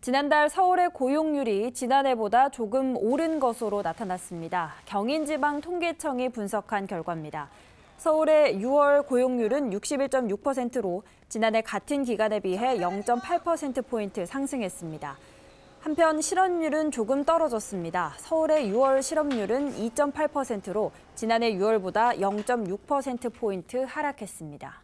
지난달 서울의 고용률이 지난해보다 조금 오른 것으로 나타났습니다. 경인지방통계청이 분석한 결과입니다. 서울의 6월 고용률은 61.6%로 지난해 같은 기간에 비해 0.8%포인트 상승했습니다. 한편 실업률은 조금 떨어졌습니다. 서울의 6월 실업률은 2.8%로 지난해 6월보다 0.6%포인트 하락했습니다.